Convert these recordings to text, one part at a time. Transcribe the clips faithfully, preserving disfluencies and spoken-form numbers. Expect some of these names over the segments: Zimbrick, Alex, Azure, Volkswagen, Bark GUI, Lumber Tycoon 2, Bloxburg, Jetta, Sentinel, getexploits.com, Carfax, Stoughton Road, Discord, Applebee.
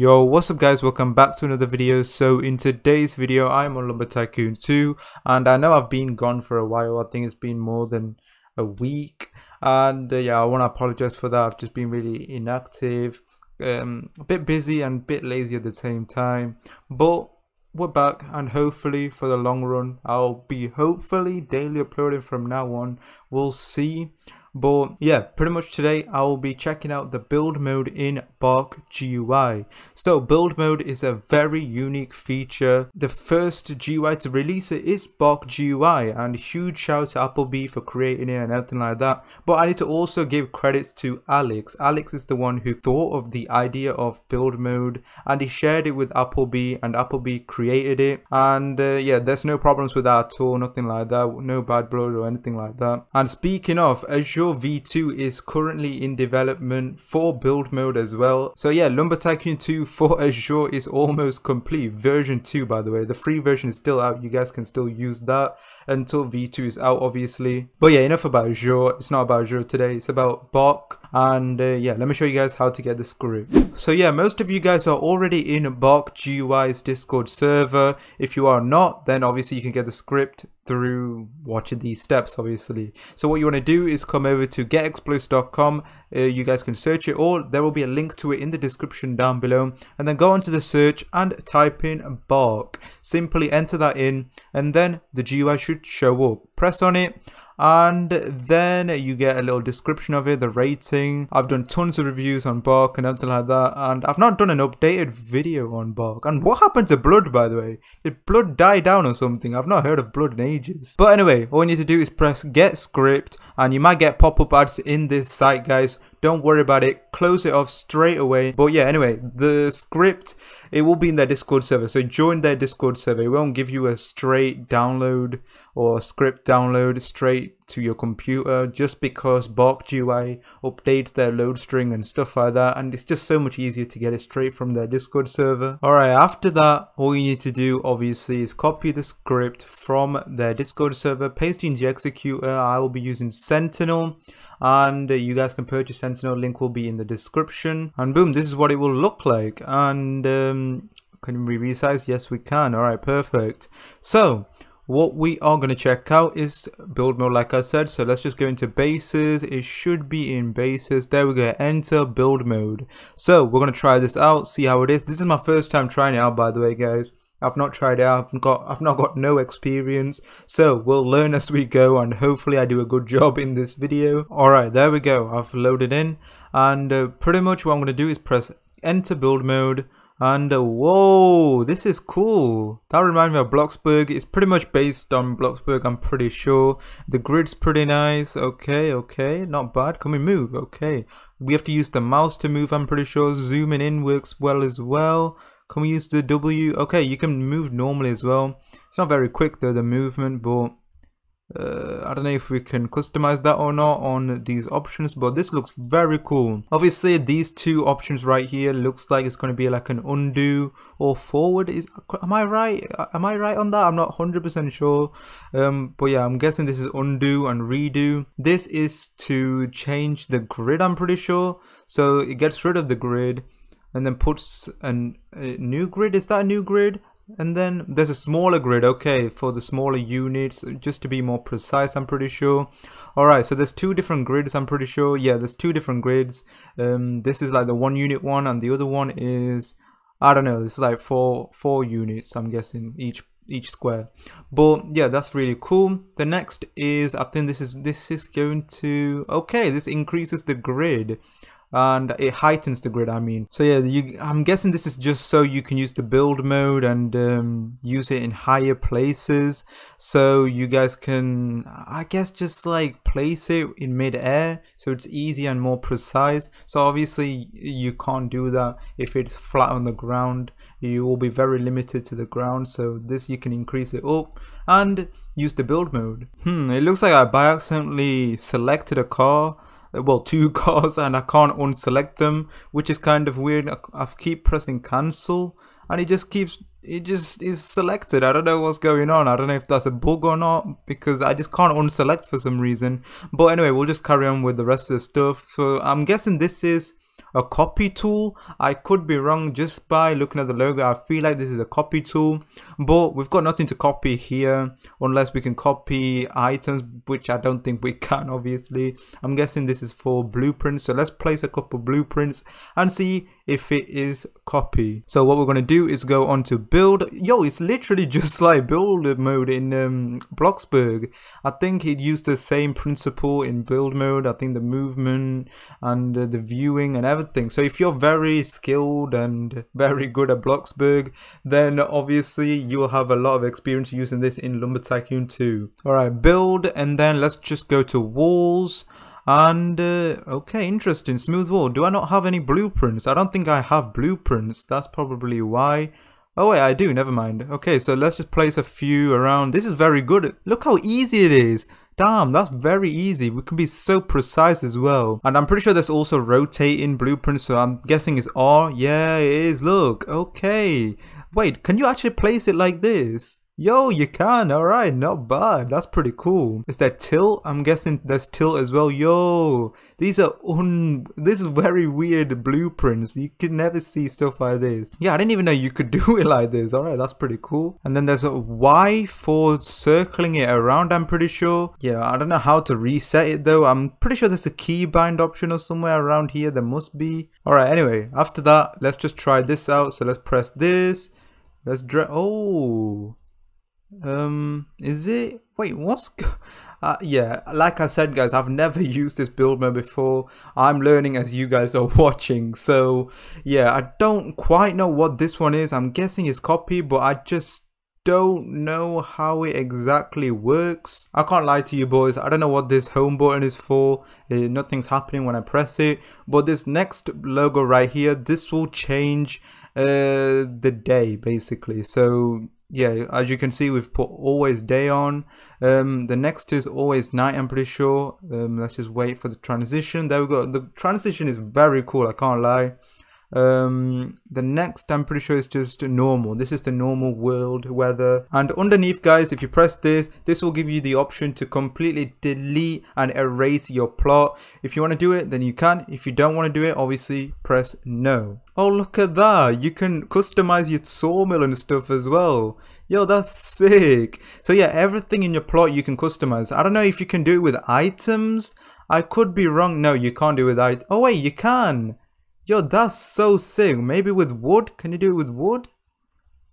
Yo, what's up guys, welcome back to another video. So in today's video I'm on Lumber Tycoon two, and I know I've been gone for a while. I think it's been more than a week, and uh, yeah, I want to apologize for that. I've just been really inactive, um a bit busy and a bit lazy at the same time, but we're back, and hopefully for the long run I'll be hopefully daily uploading from now on. We'll see. But yeah, pretty much today I'll be checking out the build mode in Bark G U I. So build mode is a very unique feature. The first G U I to release it is Bark G U I, and huge shout to Applebee for creating it and everything like that. But I need to also give credits to Alex. Alex is the one who thought of the idea of build mode, and he shared it with Applebee, and Applebee created it. And uh, yeah, there's no problems with that at all, nothing like that, no bad blood or anything like that. And speaking of, Azure V two is currently in development for build mode as well. So yeah, Lumber Tycoon two for Azure is almost complete, version two by the way. The free version is still out, you guys can still use that until V two is out obviously. But yeah, enough about Azure, it's not about Azure today, it's about Bark. And uh, yeah, let me show you guys how to get the script. So yeah, most of you guys are already in Bark G U I's Discord server. If you are not, then obviously you can get the script through watching these steps obviously. So what you want to do is come over to get exploits dot com, uh, you guys can search it, or there will be a link to it in the description down below, and then go onto the search and type in Bark, simply enter that in, and then the G U I should show up. Press on it, and then you get a little description of it, the rating. I've done tons of reviews on Bark and everything like that, and I've not done an updated video on Bark. And what happened to Blood, by the way? Did Blood die down or something? I've not heard of Blood in ages. But anyway, all you need to do is press get script, and you might get pop-up ads in this site, guys. Don't worry about it, close it off straight away. But yeah, anyway, the script, it will be in their Discord server, so join their Discord server. It won't give you a straight download or script download straight to your computer, just because Bark G U I updates their load string and stuff like that, and it's just so much easier to get it straight from their Discord server. Alright, after that, all you need to do obviously is copy the script from their Discord server, paste in the executor. I will be using Sentinel, and you guys can purchase Sentinel, link will be in the description, and boom, this is what it will look like. And um, can we resize? Yes we can. Alright, perfect. So what we are going to check out is build mode, like I said. So let's just go into bases. It should be in bases. There we go. Enter build mode. So we're going to try this out, see how it is. This is my first time trying it out, by the way, guys. I've not tried it out. I've got, I've not got no experience. So we'll learn as we go, and hopefully I do a good job in this video. All right, there we go. I've loaded in, and uh, pretty much what I'm going to do is press enter build mode. And uh, whoa, this is cool. That reminds me of Bloxburg. It's pretty much based on Bloxburg, I'm pretty sure. The grid's pretty nice. Okay, okay, not bad. Can we move? Okay, we have to use the mouse to move, I'm pretty sure. Zooming in works well as well. Can we use the W? Okay, you can move normally as well. It's not very quick though, the movement, but Uh, I don't know if we can customize that or not on these options, but this looks very cool. Obviously these two options right here looks like it's going to be like an undo or forward. Is am I right am I right on that? I'm not one hundred percent sure, um, but yeah, I'm guessing this is undo and redo. This is to change the grid, I'm pretty sure. So it gets rid of the grid and then puts an, a new grid. Is that a new grid? And then there's a smaller grid, okay, for the smaller units, just to be more precise, I'm pretty sure. Alright, so there's two different grids, I'm pretty sure. Yeah, there's two different grids. Um, this is like the one unit one, and the other one is, I don't know, this is like four four units, I'm guessing, each each square. But yeah, that's really cool. The next is, I think this is this is going to, okay, this increases the grid, and it heightens the grid, I mean. So yeah, you, I'm guessing this is just so you can use the build mode and um, use it in higher places, so you guys can, I guess, just like place it in mid-air so it's easy and more precise. So obviously you can't do that if it's flat on the ground, you will be very limited to the ground. So this, you can increase it up and use the build mode. Hmm, it looks like I by accidentally selected a car, well, two cars, and I can't unselect them, which is kind of weird. I keep pressing cancel and it just keeps, it just is selected. I don't know what's going on. I don't know if that's a bug or not, because I just can't unselect for some reason. But anyway, we'll just carry on with the rest of the stuff. So I'm guessing this is, a copy tool. I could be wrong just by looking at the logo. I feel like this is a copy tool, but we've got nothing to copy here unless we can copy items, which I don't think we can, obviously. I'm guessing this is for blueprints, so let's place a couple blueprints and see if it is copy. So what we're going to do is go on to build. Yo, it's literally just like build mode in um, Bloxburg. I think it used the same principle in build mode. I think the movement and uh, the viewing and everything. So if you're very skilled and very good at Bloxburg, then obviously you will have a lot of experience using this in Lumber Tycoon two. Alright, build, and then let's just go to walls. And uh, okay, interesting, smooth wall. Do I not have any blueprints? I don't think I have blueprints. That's probably why. Oh wait, I do, never mind. Okay, so let's just place a few around. This is very good. Look how easy it is. Damn, that's very easy. We can be so precise as well. And I'm pretty sure there's also rotating blueprints, so I'm guessing it's R. Yeah, it is, look. Okay. Wait, can you actually place it like this? Yo, you can. Alright, not bad. That's pretty cool. Is there tilt? I'm guessing there's tilt as well. Yo, these are un... This is very weird blueprints. You can never see stuff like this. Yeah, I didn't even know you could do it like this. Alright, that's pretty cool. And then there's a Y for circling it around, I'm pretty sure. Yeah, I don't know how to reset it though. I'm pretty sure there's a key bind option or somewhere around here. There must be. Alright, anyway, after that, let's just try this out. So let's press this. Let's drag... Oh... um is it wait what's uh, yeah, like I said guys, I've never used this build mode before. I'm learning as you guys are watching, so yeah, I don't quite know what this one is. I'm guessing it's copy, but I just don't know how it exactly works. I can't lie to you boys, I don't know what this home button is for. Uh, nothing's happening when I press it, but this next logo right here, this will change uh the day basically. So yeah, as you can see, we've put always day on. Um, the next is always night, I'm pretty sure. Um, let's just wait for the transition. There we go. The transition is very cool, I can't lie. Um, the next, I'm pretty sure, is just normal. This is the normal world weather. And underneath, guys, if you press this, this will give you the option to completely delete and erase your plot. If you want to do it, then you can. If you don't want to do it, obviously, press no. Oh, look at that. You can customize your sawmill and stuff as well. Yo, that's sick. So yeah, everything in your plot you can customize. I don't know if you can do it with items. I could be wrong. No, you can't do it with items. Oh wait, you can. Yo, that's so sick. Maybe with wood? Can you do it with wood?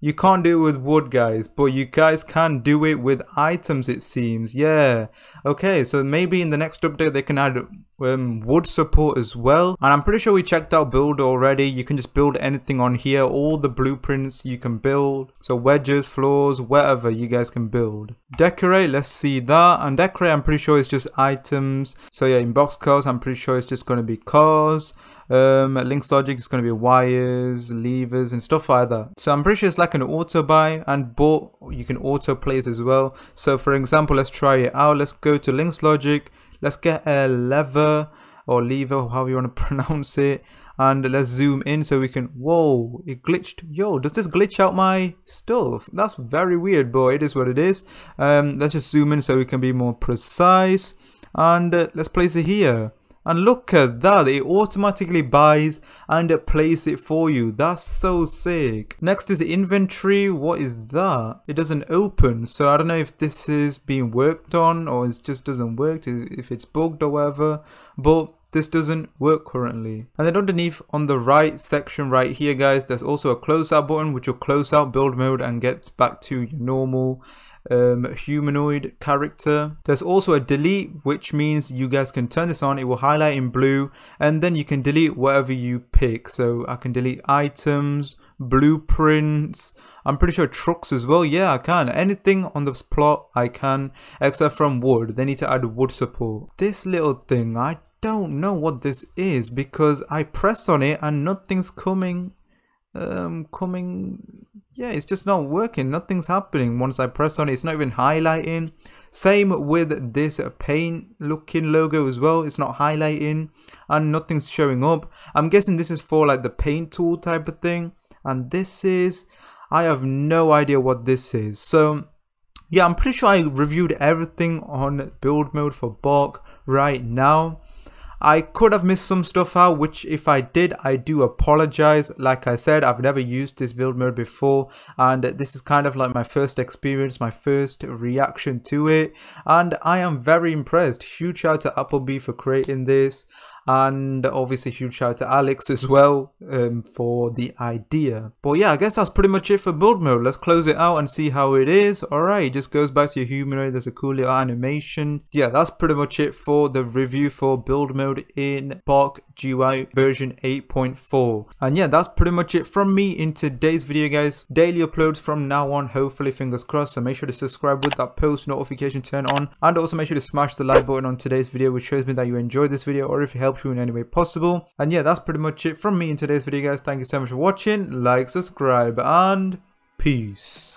You can't do it with wood, guys, but you guys can do it with items, it seems. Yeah, okay, so maybe in the next update they can add um, wood support as well. And I'm pretty sure we checked out build already. You can just build anything on here, all the blueprints you can build, so wedges, floors, whatever you guys can build. Decorate, let's see that. And decorate, I'm pretty sure it's just items. So yeah, in box cars, I'm pretty sure it's just going to be cars. Um, links logic is going to be wires, levers and stuff like that. So I'm pretty sure it's like an auto buy, and but you can auto place as well. So for example, let's try it out. Let's go to links logic, let's get a lever or lever, however you want to pronounce it, and let's zoom in so we can... Whoa, it glitched. Yo, does this glitch out my stuff? That's very weird, but it is what it is. Um, let's just zoom in so we can be more precise, and uh, let's place it here. And look at that, it automatically buys and places it for you. That's so sick. Next is inventory. What is that? It doesn't open, so I don't know if this is being worked on or it just doesn't work, if it's bugged or whatever, but this doesn't work currently. And then underneath on the right section right here, guys, there's also a close out button which will close out build mode and gets back to your normal Um, humanoid character. There's also a delete, which means you guys can turn this on. It will highlight in blue, and then you can delete whatever you pick. So I can delete items, blueprints, I'm pretty sure trucks as well. Yeah, I can. Anything on this plot I can, except from wood. They need to add wood support. This little thing, I don't know what this is because I pressed on it and nothing's coming um, coming yeah, it's just not working. Nothing's happening once I press on it. It's not even highlighting. Same with this paint looking logo as well. It's not highlighting and nothing's showing up. I'm guessing this is for like the paint tool type of thing. And this is... I have no idea what this is. So yeah, I'm pretty sure I reviewed everything on build mode for Bark right now. I could have missed some stuff out, which if I did, I do apologize. Like I said, I've never used this build mode before, and this is kind of like my first experience, my first reaction to it, and I am very impressed. Huge shout out to Applebee for creating this, and obviously huge shout out to Alex as well um, for the idea. But yeah, I guess that's pretty much it for build mode. Let's close it out and see how it is. Alright, it just goes back to your humanoid. There's a cool little animation. Yeah, that's pretty much it for the review for build mode in Bark G U I version eight point four. And yeah, that's pretty much it from me in today's video, guys. Daily uploads from now on, hopefully, fingers crossed. So make sure to subscribe with that post notification turned on, and also make sure to smash the like button on today's video, which shows me that you enjoyed this video or if it helped you in any way possible. And yeah, that's pretty much it from me in today's video, guys. Thank you so much for watching. Like, subscribe, and peace.